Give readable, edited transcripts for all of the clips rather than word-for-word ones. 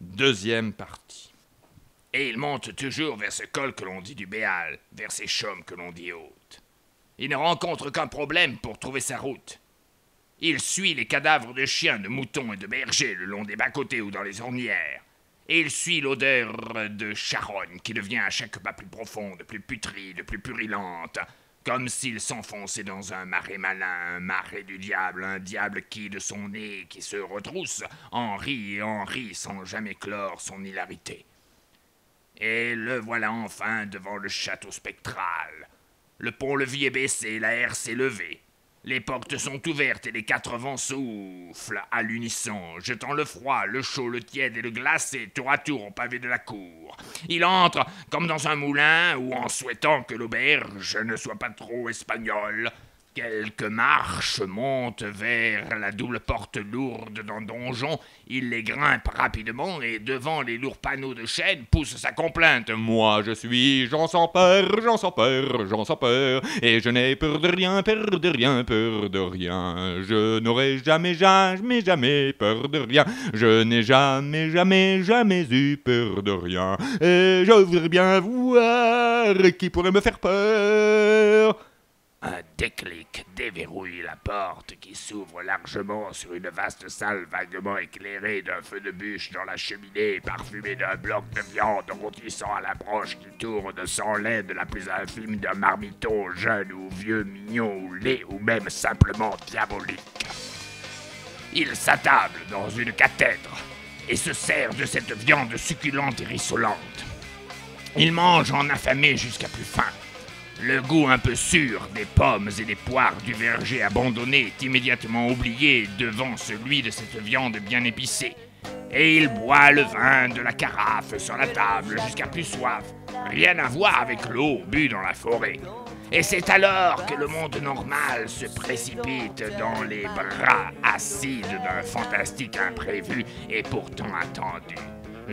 Deuxième partie. Et il monte toujours vers ce col que l'on dit du Béal, vers ces chaumes que l'on dit hautes. Il ne rencontre qu'un problème pour trouver sa route. Il suit les cadavres de chiens, de moutons et de bergers le long des bas-côtés ou dans les ornières. Et il suit l'odeur de charogne qui devient à chaque pas plus profonde, plus putride, plus purulente, comme s'il s'enfonçait dans un marais malin, un marais du diable, un diable qui, de son nez, qui se retrousse, en rit sans jamais clore son hilarité. Et le voilà enfin devant le château spectral. Le pont-levis est baissé, la herse s'est levée. Les portes sont ouvertes et les quatre vents soufflent à l'unisson, jetant le froid, le chaud, le tiède et le glacé tour à tour au pavé de la cour. Il entre comme dans un moulin où, en souhaitant que l'auberge ne soit pas trop espagnole, quelques marches montent vers la double porte lourde d'un donjon, il les grimpe rapidement et devant les lourds panneaux de chêne pousse sa complainte. « Moi je suis Jean sans peur, Jean sans peur, Jean sans peur, et je n'ai peur de rien, peur de rien, peur de rien. Je n'aurai jamais, jamais, jamais peur de rien. Je n'ai jamais, jamais, jamais eu peur de rien. Et je voudrais bien voir qui pourrait me faire peur. » Un déclic déverrouille la porte qui s'ouvre largement sur une vaste salle vaguement éclairée d'un feu de bûche dans la cheminée parfumée d'un bloc de viande rôtissant à la broche qui tourne sans l'aide la plus infime d'un marmiton jeune ou vieux, mignon ou laid ou même simplement diabolique. Il s'attable dans une cathèdre et se sert de cette viande succulente et rissolante. Il mange en affamé jusqu'à plus faim. Le goût un peu sûr des pommes et des poires du verger abandonné est immédiatement oublié devant celui de cette viande bien épicée. Et il boit le vin de la carafe sur la table jusqu'à plus soif. Rien à voir avec l'eau bue dans la forêt. Et c'est alors que le monde normal se précipite dans les bras acides d'un fantastique imprévu et pourtant attendu.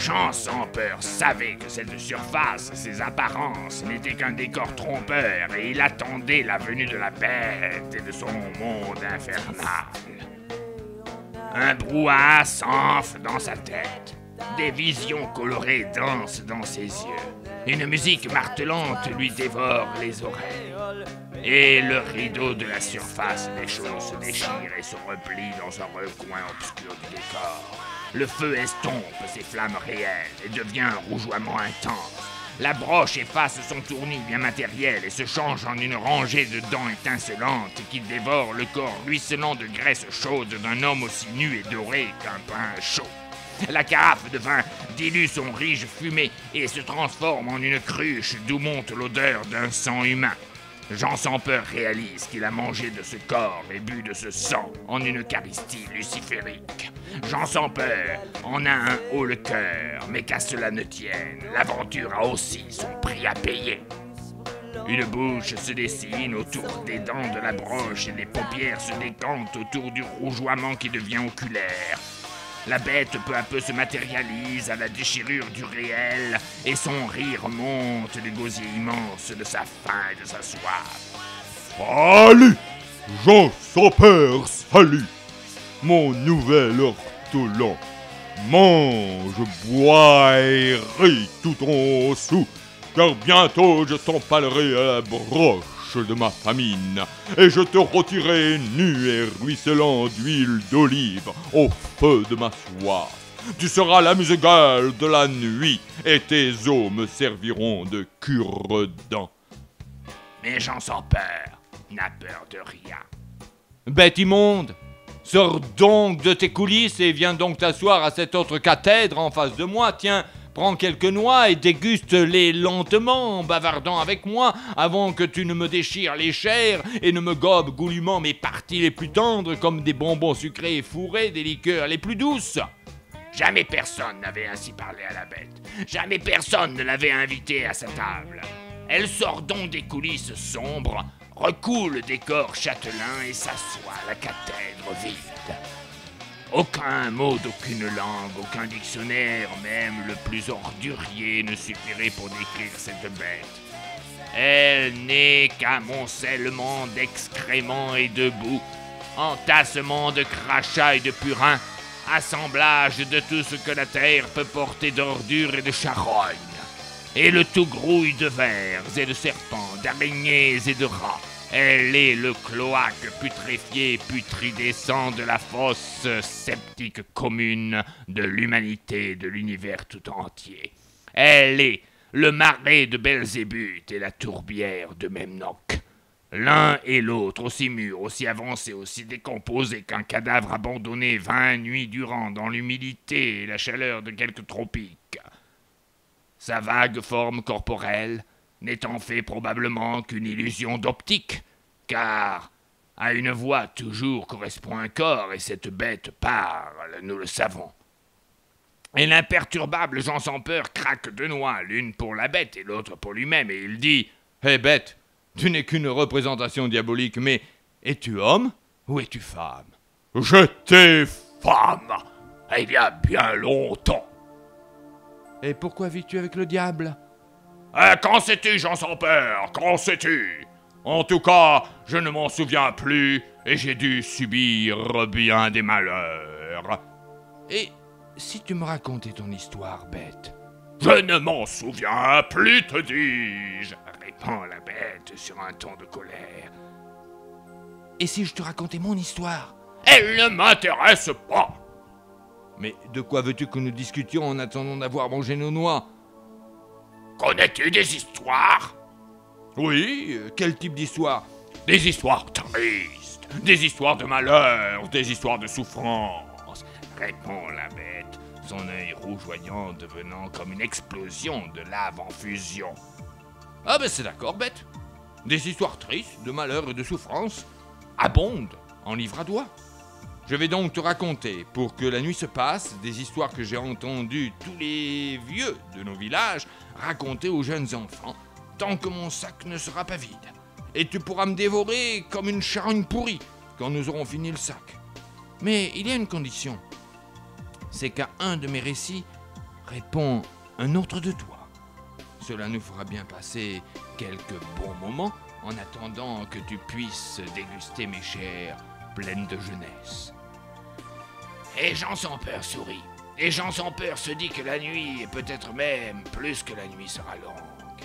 Jean sans peur savait que cette surface, ses apparences, n'étaient qu'un décor trompeur et il attendait la venue de la bête et de son monde infernal. Un brouhaha s'enfle dans sa tête, des visions colorées dansent dans ses yeux, une musique martelante lui dévore les oreilles. Et le rideau de la surface des choses se déchire et se replie dans un recoin obscur du décor. Le feu estompe ses flammes réelles et devient un rougeoiement intense. La broche efface son tournis bien matériel et se change en une rangée de dents étincelantes qui dévore le corps ruisselant de graisse chaude d'un homme aussi nu et doré qu'un pain chaud. La carafe de vin dilue son riche fumée et se transforme en une cruche d'où monte l'odeur d'un sang humain. Jean sans peur réalise qu'il a mangé de ce corps et bu de ce sang en une eucharistie luciférique. Jean sans peur en a un haut le cœur, mais qu'à cela ne tienne, l'aventure a aussi son prix à payer. Une bouche se dessine autour des dents de la broche et les paupières se décantent autour du rougeoiement qui devient oculaire. La bête peu à peu se matérialise à la déchirure du réel et son rire monte du gosier immense de sa faim et de sa soif. Salut, Jean sans peur, salut, mon nouvel ortolan. Mange, bois et ris tout en sou, car bientôt je t'empalerai à la broche de ma famine, et je te rôtirai nu et ruisselant d'huile d'olive au feu de ma soif. Tu seras la muse-gueule de la nuit, et tes os me serviront de cure-dents. Mais Jean sans peur n'a peur de rien. Bête immonde, sors donc de tes coulisses et viens donc t'asseoir à cette autre cathèdre en face de moi, tiens. Prends quelques noix et déguste-les lentement en bavardant avec moi avant que tu ne me déchires les chairs et ne me gobes goulûment mes parties les plus tendres comme des bonbons sucrés et fourrés des liqueurs les plus douces. Jamais personne n'avait ainsi parlé à la bête. Jamais personne ne l'avait invitée à sa table. Elle sort donc des coulisses sombres, recoule le décor châtelain et s'assoit à la cathèdre vide. Aucun mot d'aucune langue, aucun dictionnaire, même le plus ordurier ne suffirait pour décrire cette bête. Elle n'est qu'amoncellement d'excréments et de boue, entassement de crachats et de purins, assemblage de tout ce que la terre peut porter d'ordures et de charognes, et le tout grouille de vers et de serpents, d'araignées et de rats. Elle est le cloaque putréfié et putridescent de la fosse sceptique commune de l'humanité et de l'univers tout entier. Elle est le marais de Belzébuth et la tourbière de Memnoch. L'un et l'autre, aussi mûrs, aussi avancés, aussi décomposés qu'un cadavre abandonné 20 nuits durant dans l'humidité et la chaleur de quelques tropiques. Sa vague forme corporelle n'étant fait probablement qu'une illusion d'optique, car à une voix toujours correspond un corps, et cette bête parle, nous le savons. Et l'imperturbable Jean sans peur craque deux noix, l'une pour la bête et l'autre pour lui-même, et il dit « Hé bête, tu n'es qu'une représentation diabolique, mais es-tu homme ou es-tu femme ?»« Je t'ai femme, il y a bien longtemps. » »« Et pourquoi vis-tu avec le diable ? » Qu'en sais-tu, Jean sans peur? Qu'en sais-tu? En tout cas, je ne m'en souviens plus, et j'ai dû subir bien des malheurs. Et si tu me racontais ton histoire, bête? Je ne m'en souviens plus, te dis-je, répond la bête sur un ton de colère. Et si je te racontais mon histoire? Elle ne m'intéresse pas. Mais de quoi veux-tu que nous discutions en attendant d'avoir mangé nos noix? Connais-tu des histoires? Oui, quel type d'histoire? Des histoires tristes, des histoires de malheur, des histoires de souffrance, répond la bête, son œil rougeoyant devenant comme une explosion de lave en fusion. Ah ben c'est d'accord, bête. Des histoires tristes, de malheur et de souffrance abondent en livres à doigts. Je vais donc te raconter, pour que la nuit se passe, des histoires que j'ai entendues tous les vieux de nos villages raconter aux jeunes enfants, tant que mon sac ne sera pas vide. Et tu pourras me dévorer comme une charogne pourrie, quand nous aurons fini le sac. Mais il y a une condition, c'est qu'à un de mes récits répond un autre de toi. Cela nous fera bien passer quelques bons moments, en attendant que tu puisses déguster mes chairs pleine de jeunesse. Et Jean sans peur sourit, et Jean sans peur se dit que la nuit, et peut-être même plus que la nuit, sera longue.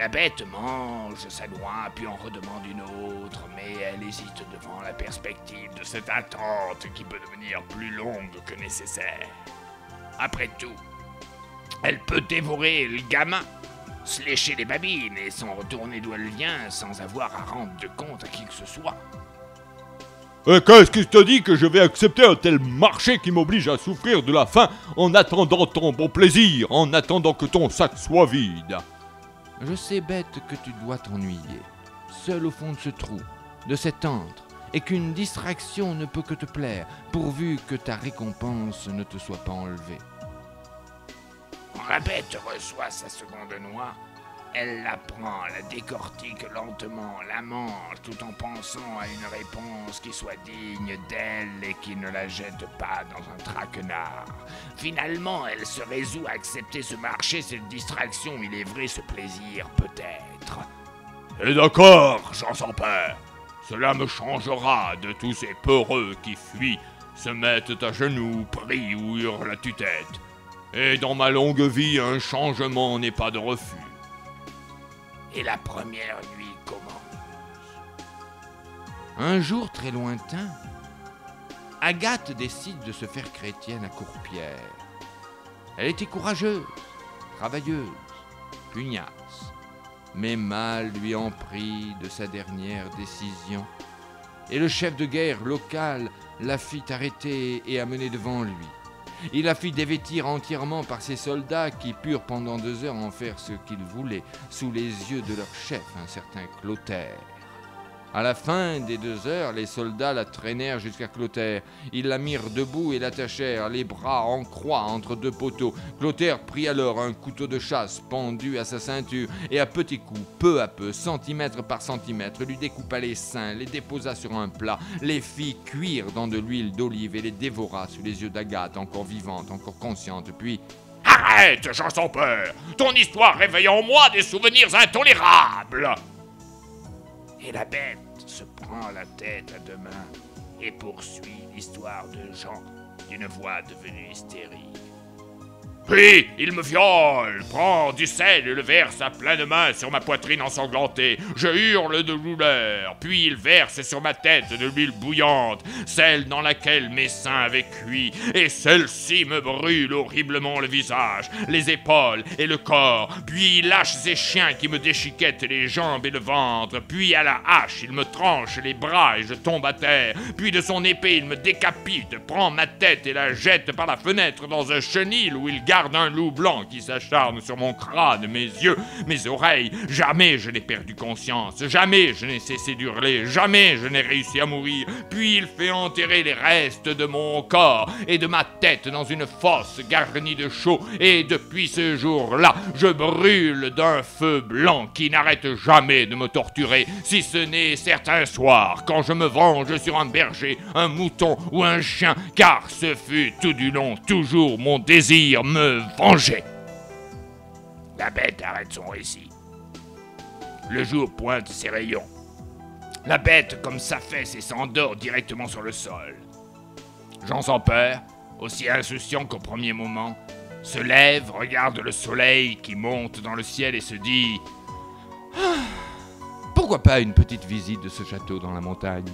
La bête mange sa noix, puis en redemande une autre, mais elle hésite devant la perspective de cette attente qui peut devenir plus longue que nécessaire. Après tout, elle peut dévorer le gamin, se lécher les babines et s'en retourner d'où elle vient sans avoir à rendre de compte à qui que ce soit. Et qu'est-ce qui te dit que je vais accepter un tel marché qui m'oblige à souffrir de la faim en attendant ton bon plaisir, en attendant que ton sac soit vide? Je sais, bête, que tu dois t'ennuyer, seul au fond de ce trou, de cet antre, et qu'une distraction ne peut que te plaire, pourvu que ta récompense ne te soit pas enlevée. Quand la bête reçoit sa seconde noix, elle la prend, la décortique lentement, la mange, tout en pensant à une réponse qui soit digne d'elle et qui ne la jette pas dans un traquenard. Finalement, elle se résout à accepter ce marché, cette distraction, il est vrai, ce plaisir, peut-être. Et d'accord, Jean sans peur, cela me changera de tous ces peureux qui fuient, se mettent à genoux, prient ou hurlent à tue-tête. Et dans ma longue vie, un changement n'est pas de refus. Et la première nuit commence. Un jour très lointain, Agathe décide de se faire chrétienne à Courpierre. Elle était courageuse, travailleuse, pugnace, mais mal lui en prit de sa dernière décision, et le chef de guerre local la fit arrêter et amener devant lui. Il la fit dévêtir entièrement par ses soldats qui purent pendant 2 heures en faire ce qu'ils voulaient, sous les yeux de leur chef, un certain Clotaire. À la fin des 2 heures, les soldats la traînèrent jusqu'à Clotaire. Ils la mirent debout et l'attachèrent, les bras en croix entre 2 poteaux. Clotaire prit alors un couteau de chasse pendu à sa ceinture et à petits coups, peu à peu, centimètre par centimètre, lui découpa les seins, les déposa sur un plat, les fit cuire dans de l'huile d'olive et les dévora sous les yeux d'Agathe, encore vivante, encore consciente, puis... Arrête, Jean sans peur! Ton histoire réveille en moi des souvenirs intolérables! Et la bête se prend la tête à 2 mains et poursuit l'histoire de Jean d'une voix devenue hystérique. Puis, il me viole, prend du sel et le verse à pleines mains sur ma poitrine ensanglantée. Je hurle de douleur, puis il verse sur ma tête de l'huile bouillante, celle dans laquelle mes seins avaient cuit, et celle-ci me brûle horriblement le visage, les épaules et le corps. Puis il lâche ses chiens qui me déchiquettent les jambes et le ventre, puis à la hache il me tranche les bras et je tombe à terre, puis de son épée il me décapite, prend ma tête et la jette par la fenêtre dans un chenil où il garde un loup blanc qui s'acharne sur mon crâne, mes yeux, mes oreilles. Jamais je n'ai perdu conscience, jamais je n'ai cessé d'hurler, jamais je n'ai réussi à mourir. Puis il fait enterrer les restes de mon corps et de ma tête dans une fosse garnie de chaux, et depuis ce jour-là, je brûle d'un feu blanc qui n'arrête jamais de me torturer, si ce n'est certains soirs, quand je me venge sur un berger, un mouton ou un chien, car ce fut tout du long toujours mon désir, me venger. La bête arrête son récit. Le jour pointe ses rayons. La bête, comme s'affaisse et s'endort directement sur le sol. Jean sans peur, aussi insouciant qu'au premier moment, se lève, regarde le soleil qui monte dans le ciel et se dit « Pourquoi pas une petite visite de ce château dans la montagne ?»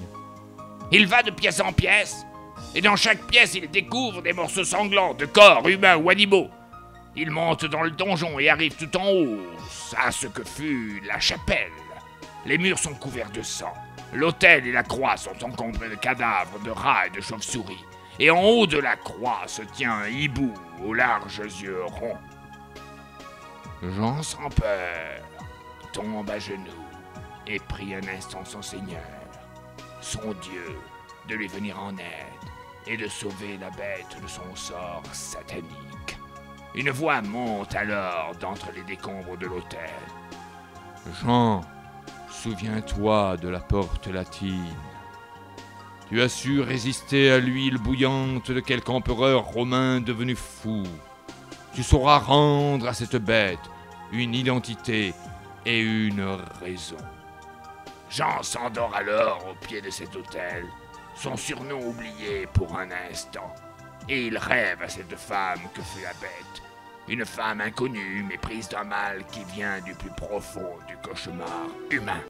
Il va de pièce en pièce, et dans chaque pièce, il découvre des morceaux sanglants de corps humains ou animaux. Il monte dans le donjon et arrive tout en haut, à ce que fut la chapelle. Les murs sont couverts de sang. L'autel et la croix sont encombrés de cadavres, de rats et de chauves-souris. Et en haut de la croix se tient un hibou aux larges yeux ronds. Jean sans peur tombe à genoux et prie un instant son Seigneur, son Dieu, de lui venir en aide et de sauver la bête de son sort satanique. Une voix monte alors d'entre les décombres de l'autel. Jean, souviens-toi de la porte latine. Tu as su résister à l'huile bouillante de quelque empereur romain devenu fou. Tu sauras rendre à cette bête une identité et une raison. Jean s'endort alors au pied de cet autel, son surnom oublié pour un instant, et il rêve à cette femme que fut la bête, une femme inconnue, méprise d'un mal qui vient du plus profond du cauchemar humain.